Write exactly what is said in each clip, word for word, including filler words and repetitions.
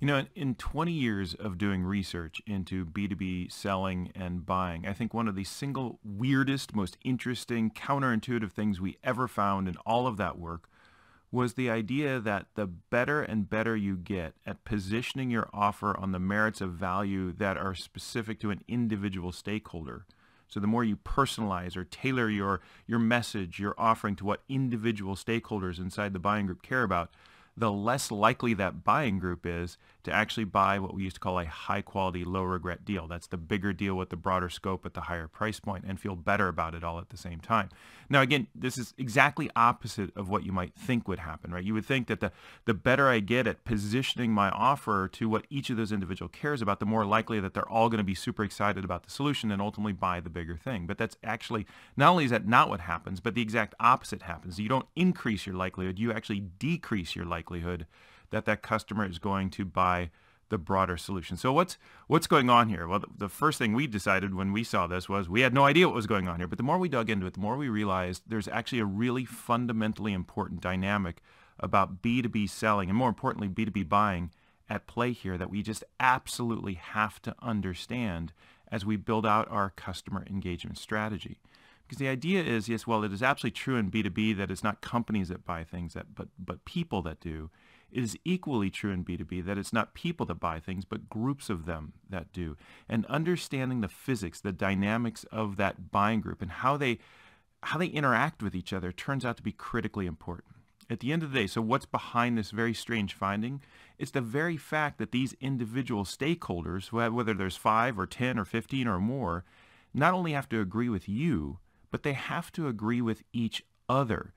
You know, in twenty years of doing research into B two B selling and buying, I think one of the single weirdest, most interesting, counterintuitive things we ever found in all of that work was the idea that the better and better you get at positioning your offer on the merits of value that are specific to an individual stakeholder. So the more you personalize or tailor your, your message, your offering to what individual stakeholders inside the buying group care about, the less likely that buying group is to actually buy what we used to call a high quality, low regret deal. That's the bigger deal with the broader scope at the higher price point and feel better about it all at the same time. Now, again, this is exactly opposite of what you might think would happen, right? You would think that the, the better I get at positioning my offer to what each of those individual cares about, the more likely that they're all going to be super excited about the solution and ultimately buy the bigger thing. But that's actually, not only is that not what happens, but the exact opposite happens. You don't increase your likelihood, you actually decrease your likelihood. likelihood that that customer is going to buy the broader solution. So what's what's going on here? Well, the first thing we decided when we saw this was we had no idea what was going on here, but the more we dug into it, the more we realized there's actually a really fundamentally important dynamic about B two B selling and more importantly, B two B buying at play here that we just absolutely have to understand as we build out our customer engagement strategy. Because the idea is, yes, well, it is absolutely true in B two B that it's not companies that buy things, that, but, but people that do. It is equally true in B two B that it's not people that buy things, but groups of them that do. And understanding the physics, the dynamics of that buying group and how they, how they interact with each other turns out to be critically important. At the end of the day, so what's behind this very strange finding? It's the very fact that these individual stakeholders, whether there's five or ten or fifteen or more, not only have to agree with you, but they have to agree with each other.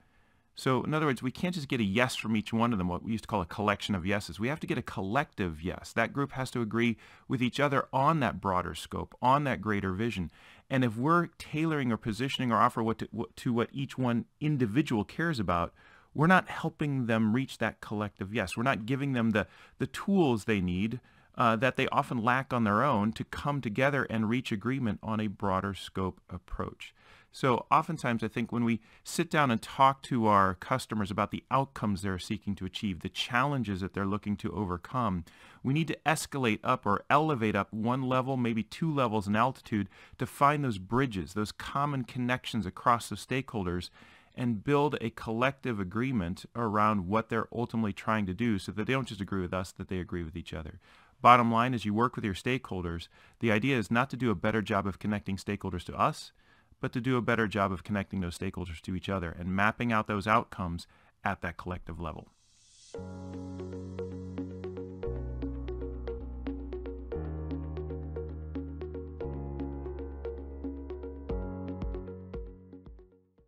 So in other words, we can't just get a yes from each one of them, what we used to call a collection of yeses. We have to get a collective yes. That group has to agree with each other on that broader scope, on that greater vision. And if we're tailoring or positioning our offer what to, what, to what each one individual cares about, we're not helping them reach that collective yes. We're not giving them the, the tools they need uh, that they often lack on their own to come together and reach agreement on a broader scope approach. So oftentimes I think when we sit down and talk to our customers about the outcomes they're seeking to achieve, the challenges that they're looking to overcome, we need to escalate up or elevate up one level, maybe two levels in altitude to find those bridges, those common connections across the stakeholders and build a collective agreement around what they're ultimately trying to do so that they don't just agree with us, that they agree with each other. Bottom line, as you work with your stakeholders, the idea is not to do a better job of connecting stakeholders to us, but to do a better job of connecting those stakeholders to each other and mapping out those outcomes at that collective level.